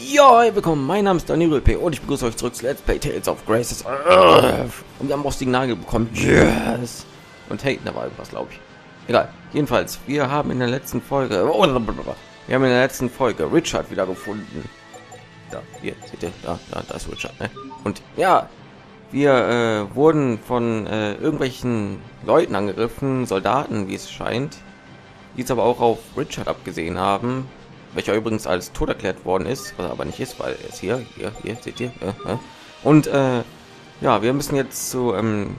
Ja, willkommen, mein Name ist Daniel P. und ich begrüße euch zurück zu Let's Play Tales of Graces F. Und wir haben auch Signal bekommen. Yes! Und hey, da war irgendwas, glaube ich. Egal. Jedenfalls, wir haben in der letzten Folge... Richard wiedergefunden. Da, hier, seht ihr? Da ist Richard, ne? Und ja, wir wurden von irgendwelchen Leuten angegriffen, Soldaten, wie es scheint, die es aber auch auf Richard abgesehen haben. Welcher übrigens als tot erklärt worden ist, was er aber nicht ist, weil er ist hier, seht ihr. Und ja, wir müssen jetzt zu einem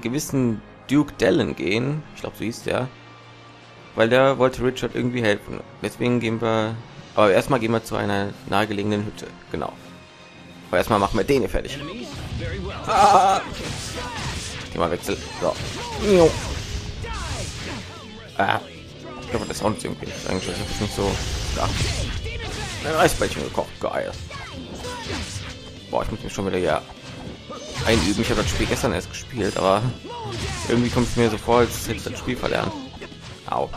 gewissen Duke Dalen gehen, ich glaube so hieß der, weil der wollte Richard irgendwie helfen. Deswegen gehen wir, aber erstmal gehen wir zu einer nahegelegenen Hütte, genau. Aber erstmal machen wir den hier fertig. Themawechsel. So. Ich glaube, das Sound irgendwie ist eigentlich nicht so stark. Ein Eisbällchen gekocht, geil. Boah, ich muss mich schon wieder ja einüben. Ich habe das Spiel gestern erst gespielt, aber irgendwie kommt es mir so vor, als hätte ich das Spiel verlernt. Au,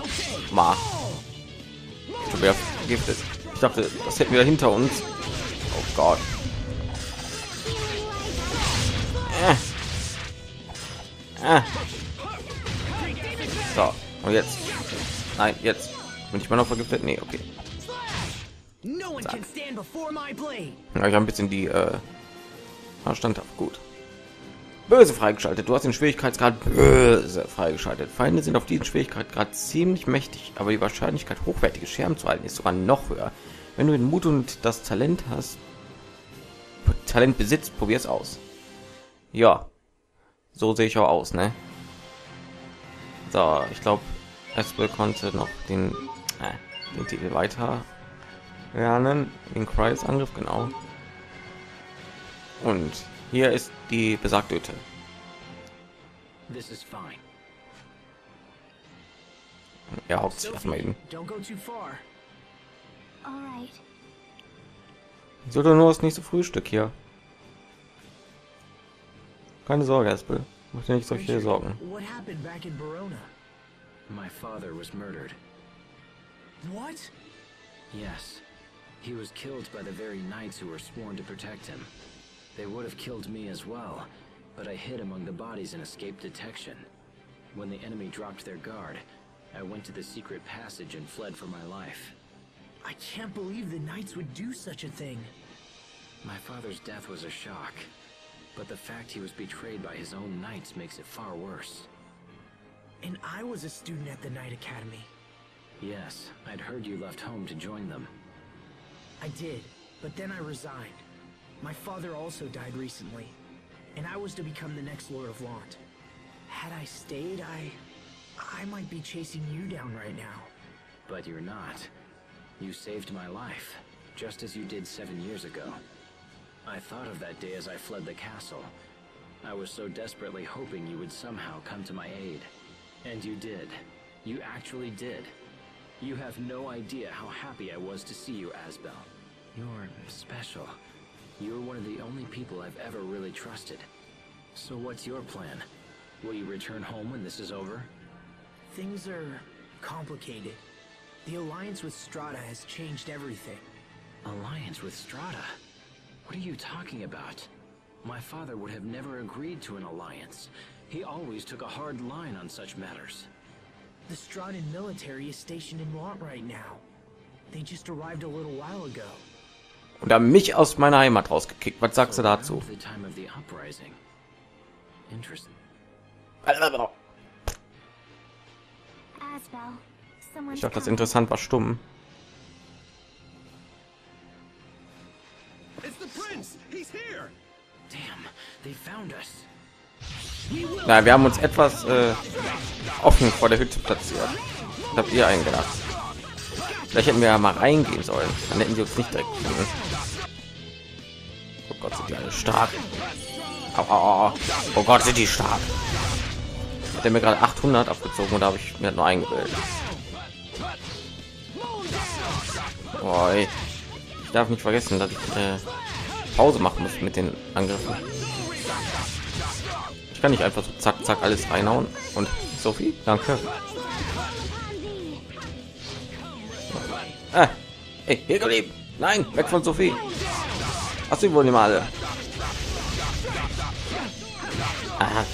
ma. Schon wieder vergiftet. Ich dachte, das hätten wir hinter uns. Oh Gott. So, und jetzt. Nein, jetzt bin ich mal noch vergiftet. Nee, okay. Ja, ich habe ein bisschen die standhaft gut. Böse freigeschaltet. Du hast den Schwierigkeitsgrad böse freigeschaltet. Feinde sind auf diesen Schwierigkeitsgrad ziemlich mächtig, aber die Wahrscheinlichkeit, hochwertige Scherben zu halten, ist sogar noch höher. Wenn du den Mut und das Talent hast, probier's aus. Ja, so sehe ich auch aus, ne? So, ich glaube, Asbel konnte noch den Titel weiter lernen, den Kreisangriff, genau. Und hier ist die besagte Hütte. Ja, Hauptsache erstmal eben. Sollte nur das nächste Frühstück hier. Keine Sorge, Asbel. Mach dir nicht solche Sorgen. My father was murdered. What? Yes. He was killed by the very knights who were sworn to protect him. They would have killed me as well, but I hid among the bodies and escaped detection. When the enemy dropped their guard, I went to the secret passage and fled for my life. I can't believe the knights would do such a thing. My father's death was a shock, but the fact he was betrayed by his own knights makes it far worse. And I was a student at the Knight Academy. Yes, I'd heard you left home to join them. I did, but then I resigned. My father also died recently, and I was to become the next Lord of Launt. Had I stayed, I might be chasing you down right now. But you're not. You saved my life, just as you did 7 years ago. I thought of that day as I fled the castle. I was so desperately hoping you would somehow come to my aid. And you did. You actually did. You have no idea how happy I was to see you, Asbel. You're special. You're one of the only people I've ever really trusted. So what's your plan? Will you return home when this is over? Things are complicated. The alliance with Strada has changed everything. Alliance with Strada? What are you talking about? My father would have never agreed to an alliance. He always took a hard line on such matters. The Stradan military is stationed in Launt right now. They just arrived a little while ago. Und haben mich aus meiner Heimat rausgekickt. Was sagst du dazu? The time of the uprising. Interesting. Ich dachte, das interessant war stumm. It's the prince. He's here. Damn, they found us. Na, wir haben uns etwas offen vor der Hütte platziert. Das habt ihr eingedacht? Vielleicht hätten wir ja mal reingehen sollen. Dann hätten sie uns nicht direkt gefunden. Oh Gott, sind die alle stark. Oh Gott, sind die stark. Hat er mir gerade 800 abgezogen oder habe ich mir nur eingebildet? Oh, ich darf nicht vergessen, dass ich Pause machen muss mit den Angriffen. Kann ich einfach so zack zack alles reinhauen. Und Sophie, danke. Hey, hier geblieben. Nein, weg von Sophie. Ach, sie wollen immer alle. Aha.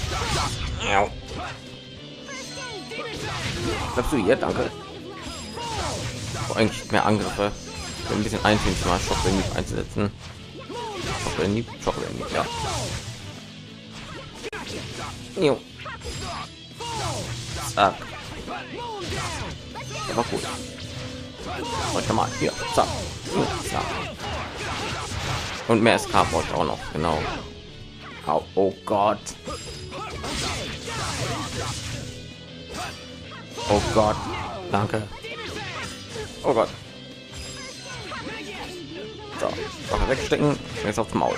Bleibst du hier? Danke. Oh, eigentlich mehr Angriffe. Ein bisschen einzeln mal Schock-Relief einzusetzen. Schock-Relief, ja. Jo. Zack. Der war gut. Heute mal hier. Zack. Zack. Und mehr SK braucht auch noch, genau. Oh, oh Gott. Oh Gott. Danke. Oh Gott. So, wegstecken. Jetzt aufs Maul.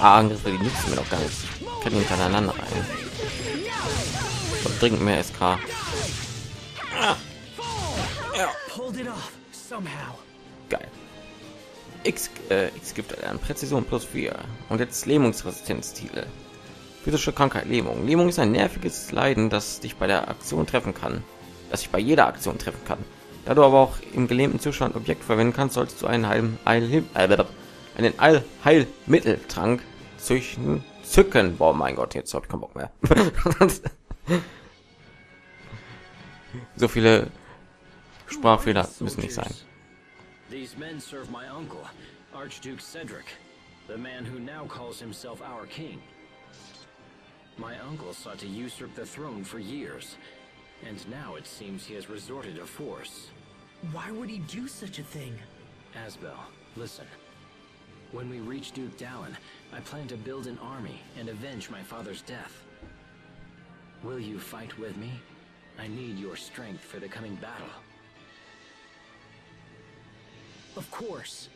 Ah, Angriffe, die nützen mir doch gar nicht. Ich kann hintereinander rein. Und dringend mehr SK. Ah. Ja. Geil. X gibt an Präzision +4 und jetzt Lähmungsresistenztitel. Physische Krankheit Lähmung. Lähmung ist ein nerviges Leiden, das dich bei der Aktion treffen kann. Da du aber auch im gelähmten Zustand Objekt verwenden kannst, solltest du einen Heilmitteltrank zücken. Boah, mein Gott, jetzt habe ich keinen Bock mehr. So viele Sprachfehler müssen nicht sein. These men serve my uncle, Archduke Cedric, the man who now calls himself our king. My uncle sought to usurp the throne for years, and now it seems he has resorted to force. Why would he do such a thing? Asbel, listen. When we reach Duke Dalen, I plan to build an army and avenge my father's death. Will you fight with me? I need your strength for the coming battle. Of course.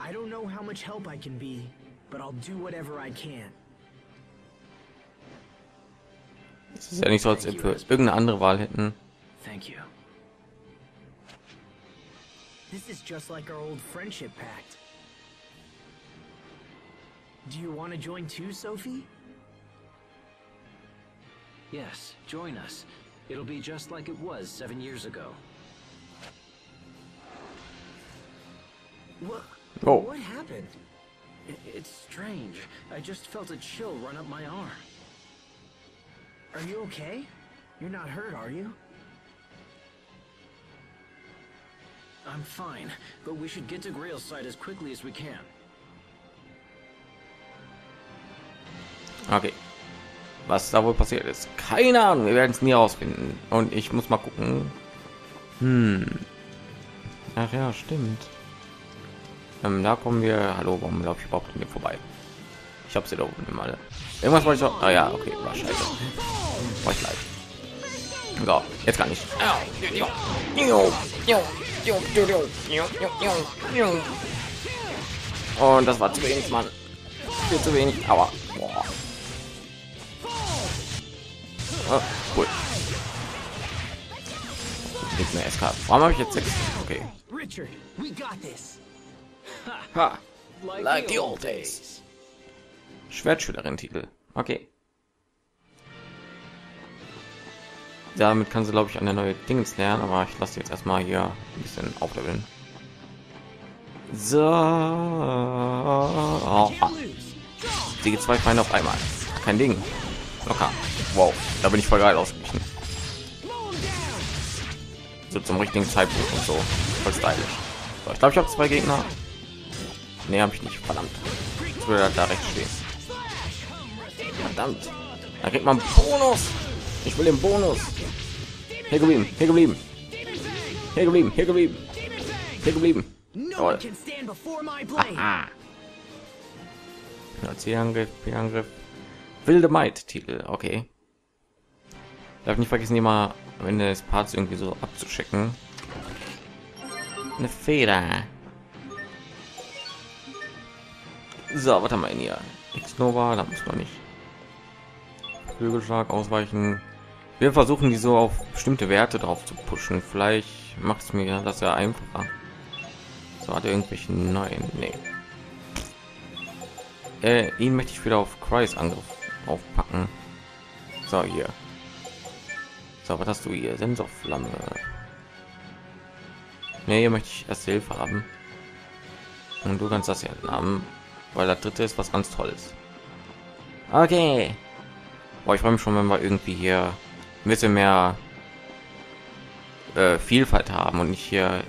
I don't know how much help I can be, but I'll do whatever I can. Es ist ja nicht so, als ob wir irgendeine andere Wahl hätten. Thank you. This is just like our old friendship pact. Do you want to join too, Sophie? Yes, join us. It'll be just like it was 7 years ago. What happened? It's strange. I just felt a chill run up my arm. Are you okay? You're not hurt, are you? I'm fine, but we should get to Grail's side as quickly as we can. Okay. Was da wohl passiert ist? Keine Ahnung, wir werden es nie herausfinden. Und ich muss mal gucken. Ach ja, stimmt. Da kommen wir. Hallo, warum glaube ich überhaupt mir vorbei? Ich habe sie da oben mal. Irgendwas wollte ich doch. Ah ja, okay, war scheiße. War ich leid. So, jetzt gar nicht. Und das war zu wenig, Mann. Viel zu wenig, aber cool. Nicht mehr SK. Warum habe ich jetzt 6? Okay. Richard, we got this. Ha, like the old days. Schwertschülerin-Titel. Okay. Damit kann sie, glaube ich, eine neue Dings lernen, aber ich lasse jetzt erstmal hier ein bisschen aufleveln. So. Oh, ah. Die geht 2 Feinde auf einmal. Kein Ding. Locker. Wow, da bin ich voll geil ausgeglichen. So zum richtigen Zeitpunkt und so. Voll stylisch. So, ich glaube, ich habe 2 Gegner. Nee, habe ich nicht, verdammt. Ich will da rechts stehen. Verdammt. Da kriegt man Bonus. Ich will den Bonus. Hier geblieben, hier geblieben. Hier geblieben, hier geblieben. Hier geblieben. Jawohl. Zielangriff, Angriff. Wilde Maid-Titel, okay. Darf nicht vergessen, immer am Ende des Parts irgendwie so abzuschicken. Eine Feder. So, was haben wir hier? X-Nova, da muss man nicht. Flügelschlag, ausweichen. Wir versuchen die so auf bestimmte Werte drauf zu pushen. Vielleicht macht es mir das ja einfacher. So, hat er irgendwelche neuen? Nee. Ihn möchte ich wieder auf Kreisangriff aufpacken. So, hier. So, was hast du hier? Sensorflamme. Nee, hier möchte ich erste Hilfe haben. Und du kannst das hier haben, weil das dritte ist was ganz Tolles. Okay. Boah, ich freue mich schon, wenn wir irgendwie hier ein bisschen mehr Vielfalt haben und nicht hier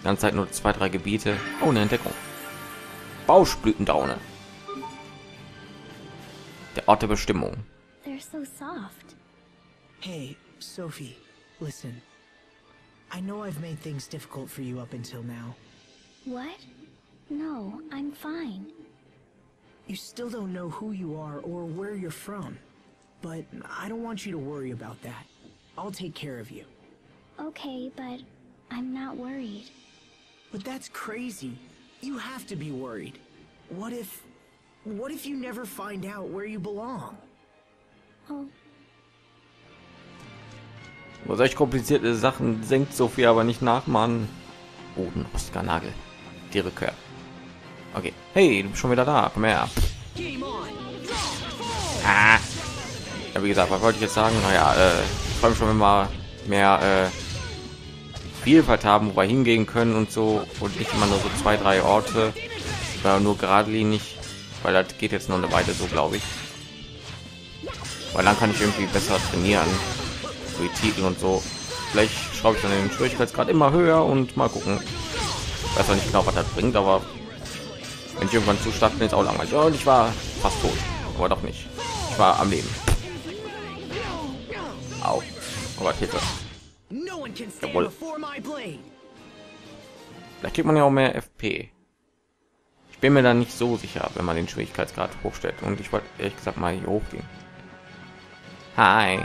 die ganze Zeit nur 2, 3 Gebiete ohne Entdeckung. Bauschblütendaune. Der Ort der Bestimmung. They're so soft. Hey, Sophie, listen. I know I've made things difficult for you up until now. What? No, I'm fine. You still don't know who you are or where you're from, but I don't want you to worry about that. I'll take care of you. Okay, but I'm not worried. But that's crazy. You have to be worried. What if you never find out where you belong? Oh. Über solch komplizierte Sachen senkt Sophie aber nicht nach, Mann. Boden, Oscar-Nagel. Die Rückkehr. Okay. Hey, du bist schon wieder da. Komm her. Ah. Ja, wie gesagt, was wollte ich jetzt sagen? Naja, ich freue mich schon, wenn wir mehr Vielfalt haben, wo wir hingehen können und so. Und nicht immer nur so 2, 3 Orte. Nur geradlinig. Weil das geht jetzt noch eine Weile so, glaube ich. Weil dann kann ich irgendwie besser trainieren. So die Titel und so. Vielleicht schraube ich dann den Schwierigkeitsgrad immer höher und mal gucken. Ich weiß noch nicht genau, was das bringt, aber wenn ich irgendwann zu stark bin, ist auch langweilig. Und ich war fast tot, aber doch nicht. Ich war am Leben. Au. Aber Hilfe. Jawohl. Vielleicht kriegt man ja auch mehr FP. Ich bin mir da nicht so sicher, wenn man den Schwierigkeitsgrad hochstellt. Und ich wollte ehrlich gesagt mal hier hochgehen. Hi.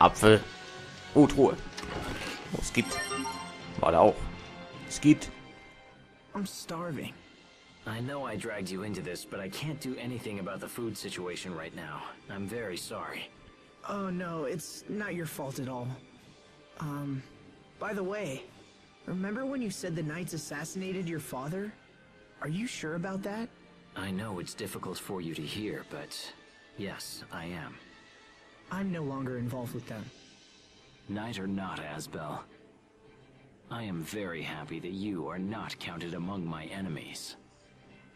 Apfel. Oh, Truhe. Oh, es gibt. War da auch. Es gibt. I'm starving. I know I dragged you into this, but I can't do anything about the food situation right now. I'm very sorry. Oh no, it's not your fault at all. By the way, remember when you said the knights assassinated your father? Are you sure about that? I know it's difficult for you to hear, but yes, I am. I'm no longer involved with them. Knight or not, Asbel, I am very happy that you are not counted among my enemies.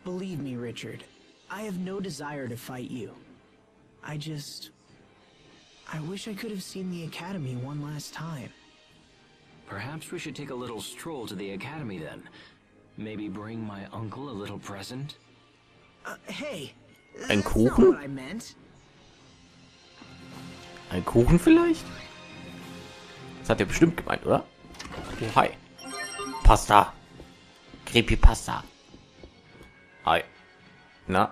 Believe me, Richard, I have no desire to fight you. I wish I could have seen the Academy one last time. Perhaps we should take a little stroll to the Academy then. Maybe bring my uncle a little present? Hey, ein Kuchen? What I meant. Ein Kuchen vielleicht? Das hat er bestimmt gemeint, oder? Oh, hi. Pasta. Creepy Pasta. Hi. Na?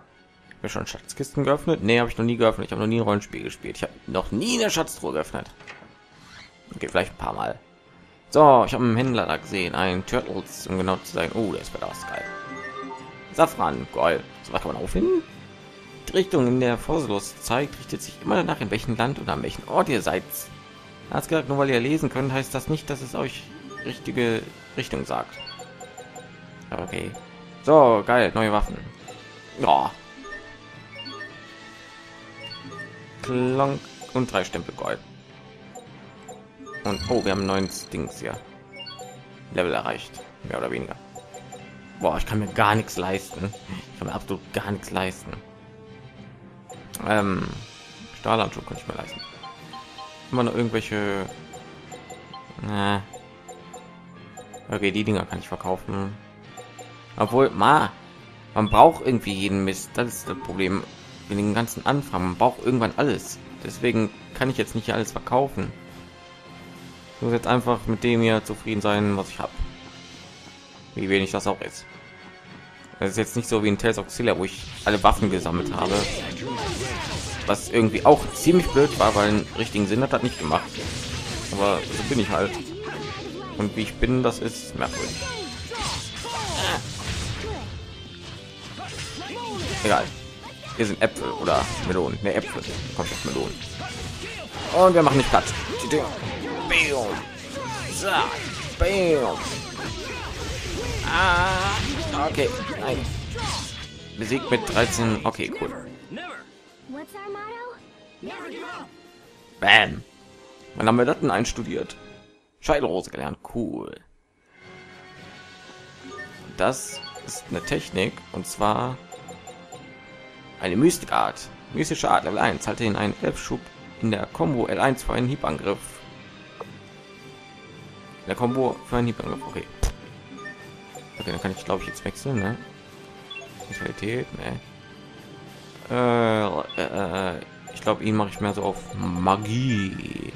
Hab ich schon Schatzkisten geöffnet? Nee, habe ich noch nie geöffnet. Ich habe noch nie ein Rollenspiel gespielt. Ich habe noch nie eine Schatztruhe geöffnet. Okay, vielleicht ein paar Mal. So, ich habe einen Händler da gesehen. Ein Turtles, um genau zu sein. Oh, der ist bei das geil. Safran, geil. So, was kann man auffinden? Die Richtung, in der Vorsichtlos zeigt, richtet sich immer danach, in welchem Land oder an welchem Ort ihr seid. Als gesagt, nur weil ihr lesen könnt, heißt das nicht, dass es euch richtige Richtung sagt. Okay. So, geil, neue Waffen. Ja. Klonk und 3 Stempel Gold. Und oh, wir haben 9 Dings hier. Level erreicht. Mehr oder weniger. Boah, ich kann mir gar nichts leisten. Ich kann mir absolut gar nichts leisten. Stahlhandschuhe kann ich mir leisten. Immer noch irgendwelche. Na. Okay, die Dinger kann ich verkaufen. Obwohl, man braucht irgendwie jeden Mist. Das ist das Problem. In den ganzen Anfang. Man braucht irgendwann alles. Deswegen kann ich jetzt nicht alles verkaufen. Ich muss jetzt einfach mit dem hier zufrieden sein, was ich habe. Wie wenig das auch ist. Das ist jetzt nicht so wie in Tales of Graces, wo ich alle Waffen gesammelt habe. Was irgendwie auch ziemlich blöd war, weil im richtigen Sinn hat das nicht gemacht. Aber so bin ich halt. Und wie ich bin, das ist merkwürdig. Egal. Hier sind Äpfel oder Melonen. Ne, Äpfel. Kommt auf Melonen. Und wir machen nicht Platz. Ah, okay. Nein. Besiegt mit 13. Okay, cool. Bam. Wann haben wir das denn einstudiert? Scheitelrose gelernt, cool. Das ist eine Technik, und zwar eine Mystikart. Mystische Art Level 1 halte in einen Elfschub in der Combo L1 für einen Hiebangriff. In der Combo für einen Hiebangriff, okay. Okay, dann kann ich glaube ich jetzt wechseln, ne? Qualität, ne? Ich glaube, ihn mache ich mehr so auf Magie.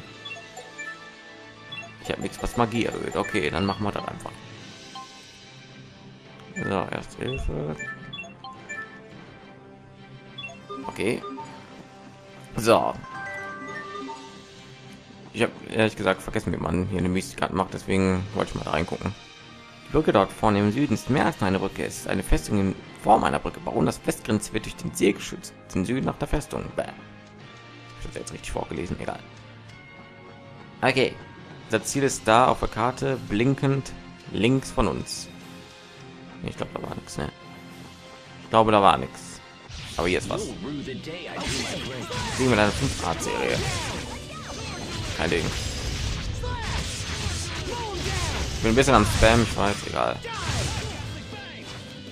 Ich habe nichts, was Magie erhöht. Okay, dann machen wir das einfach. So, Erste Hilfe. Okay. So. Ich habe ehrlich gesagt vergessen, wie man hier eine Mystikart macht, deswegen wollte ich mal reingucken. Die Brücke dort vorne im Süden ist mehr als eine Brücke. Es ist eine Festung in Form einer Brücke. Warum das Westgrenz wird durch den See geschützt? Den Süden nach der Festung. Bäh. Ich habe jetzt richtig vorgelesen, egal. Okay. Das Ziel ist da auf der Karte, blinkend links von uns. Ich glaube, da war nichts, ne? Ich glaube, da war nichts. Aber hier ist was. Kriegen wir eine 5-Grad-Serie. Kein Ding. Ich bin ein bisschen am Spam, ich weiß, egal.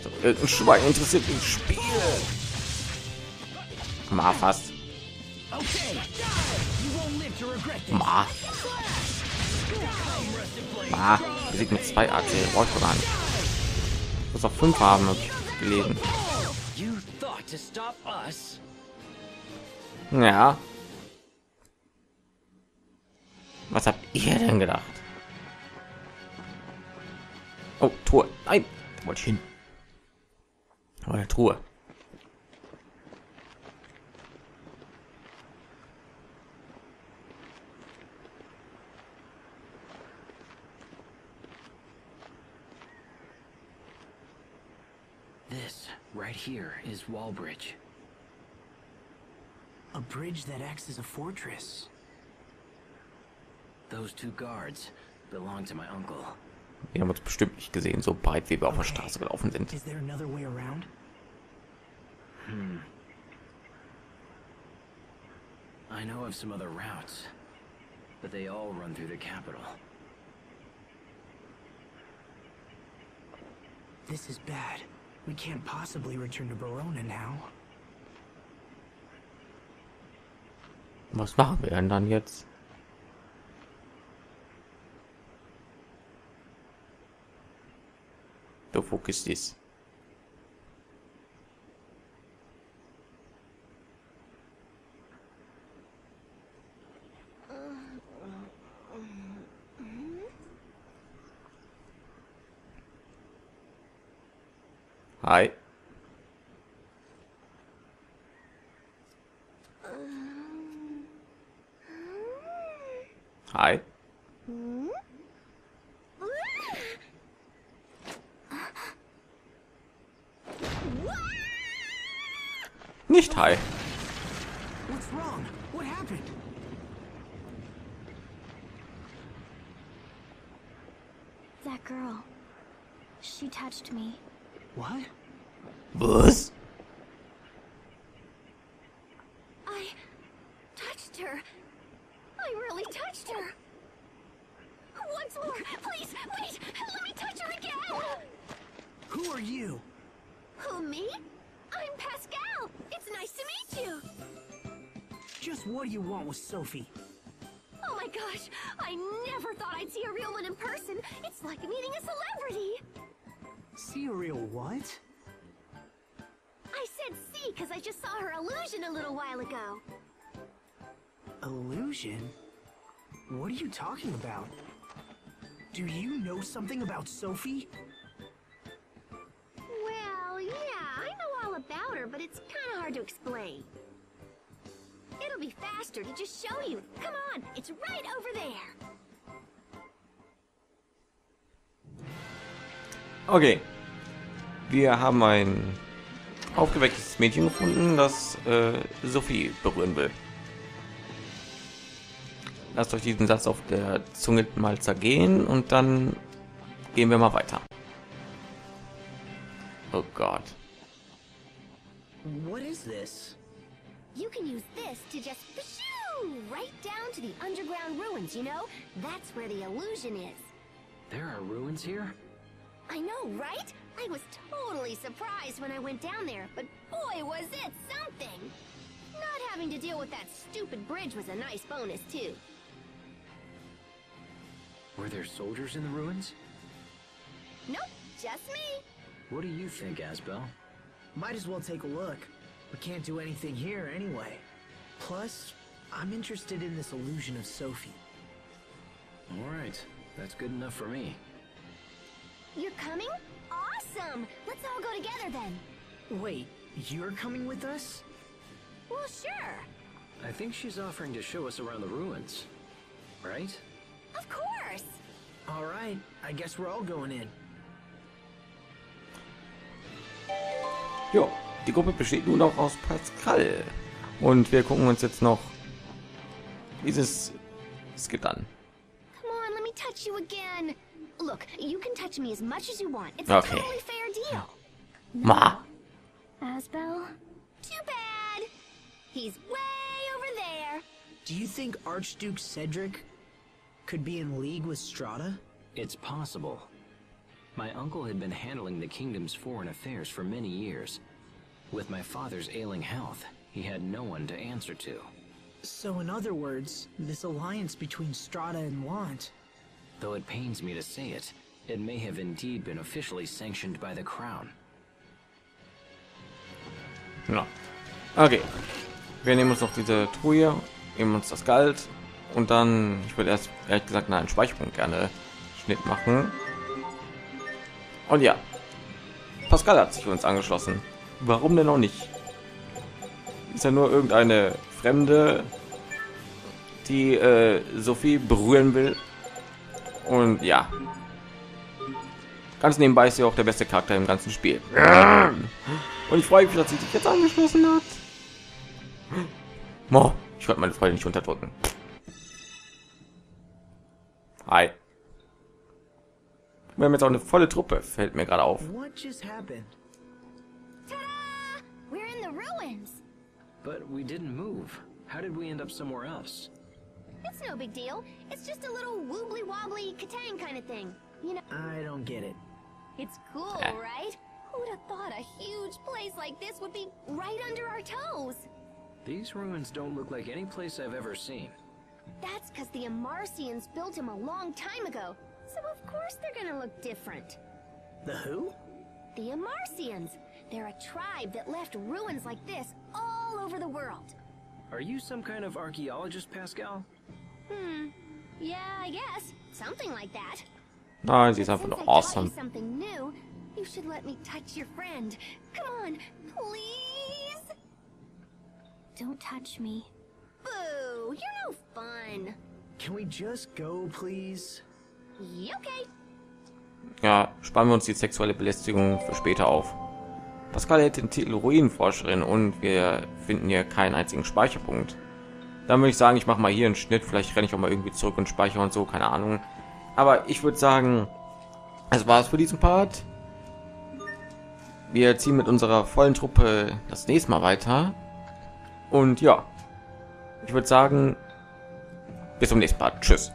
So, irgendein Schwein interessiert im Spiel. Ma, fast. Ma. Ah, wir sind mit 2 AC, brauche ich gar nicht. Muss auf 5 haben, habe ich gelesen. Ja. Was habt ihr denn gedacht? Oh, Truhe. Nein, da wollte ich hin. Oh, eine Truhe. Right here is Wallbridge. A bridge that acts as a fortress. Those two guards belong to my uncle. Wir haben uns bestimmt nicht gesehen, so breit wie wir auf der Straße gelaufen sind. Is there another way around? I know of some other routes, but they all run through the capital. This is bad. We can't possibly return to Verona now. Was machen wir denn dann jetzt? Der Fokus ist. Hi. Hi. Nicht hi. What's wrong? What happened? That girl. She touched me. What? Was? I touched her. I really touched her. Once more, please, wait. Let me touch her again. Who are you? Who, me? I'm Pascal. It's nice to meet you. Just what do you want with Sophie? Oh my gosh, I never thought I'd see a real one in person. It's like meeting a celebrity. See a real what? I said see because I just saw her illusion a little while ago. Illusion? What are you talking about? Do you know something about Sophie? Well, yeah, I know all about her, but it's kind of hard to explain. It'll be faster to just show you. Come on, it's right over there. Okay. Wir haben ein aufgewecktes Mädchen gefunden, das Sophie berühren will. Lasst euch diesen Satz auf der Zunge mal zergehen und dann gehen wir mal weiter. Oh Gott. What is this? You can use this to just right down to the underground ruins, you know? That's where the illusion is. There are ruins here? I know, right? I was totally surprised when I went down there, but boy, was it something! Not having to deal with that stupid bridge was a nice bonus, too. Were there soldiers in the ruins? Nope, just me. What do you think, Asbel? Might as well take a look. We can't do anything here anyway. Plus, I'm interested in this illusion of Sophie. All right, that's good enough for me. You're coming? Awesome! Let's all go together then. Wait, you're coming with us? Well, sure. I think she's offering to show us around the ruins, right? Of course! All right, I guess we're all going in. Jo, die Gruppe besteht nun auch aus Pascal. Und wir gucken uns jetzt noch dieses Skit an. Okay. Ma. Asbel? Too bad. He's way over there. Do you think Archduke Cedric could be in league with Strada? It's possible. My uncle had been handling the kingdom's foreign affairs for many years. With my father's ailing health, he had no one to answer to. So in other words, this alliance between Strada and Want, though it pains me to say it, it may have indeed been officially sanctioned by the crown. No. Okay. Wir nehmen uns noch diese Truhe, nehmen uns das Geld und dann, ich würde erst ehrlich gesagt einen Speicherpunkt gerne Schnitt machen. Und ja, Pascal hat sich uns angeschlossen. Warum denn auch nicht? Ist ja nur irgendeine Fremde, die Sophie berühren will. Und ja, ganz nebenbei ist sie auch der beste Charakter im ganzen Spiel. Und ich freue mich, dass sie sich jetzt angeschlossen hat. Oh, ich wollte meine Freude nicht unterdrücken. Hi. Wir haben jetzt auch eine volle Truppe, fällt mir gerade auf. But we didn't move. How did we end up somewhere else? It's no big deal. It's just a little wobbly wobbly Catan kind of thing. You know, I don't get it. It's cool, right? Who'd have thought a huge place like this would be right under our toes? These ruins don't look like any place I've ever seen. That's because the Amarcians built them a long time ago, so of course they're gonna look different. The who? The Amarcians. They're a tribe that left ruins like this all over the world. Are you some kind of archaeologist, Pascal? Yeah, I guess something like that. Oh, she's having awesome. Something new. You should let me touch your friend. Come on, please. Don't touch me. Boo! You're no fun. Can we just go, please? Okay. Ja, sparen wir uns die sexuelle Belästigung für später auf. Pascal hätte den Titel Ruinenforscherin und wir finden hier keinen einzigen Speicherpunkt. Dann würde ich sagen, ich mache mal hier einen Schnitt. Vielleicht renne ich auch mal irgendwie zurück und speichere und so, keine Ahnung. Aber ich würde sagen, es war's für diesen Part. Wir ziehen mit unserer vollen Truppe das nächste Mal weiter. Und ja, ich würde sagen, bis zum nächsten Part. Tschüss.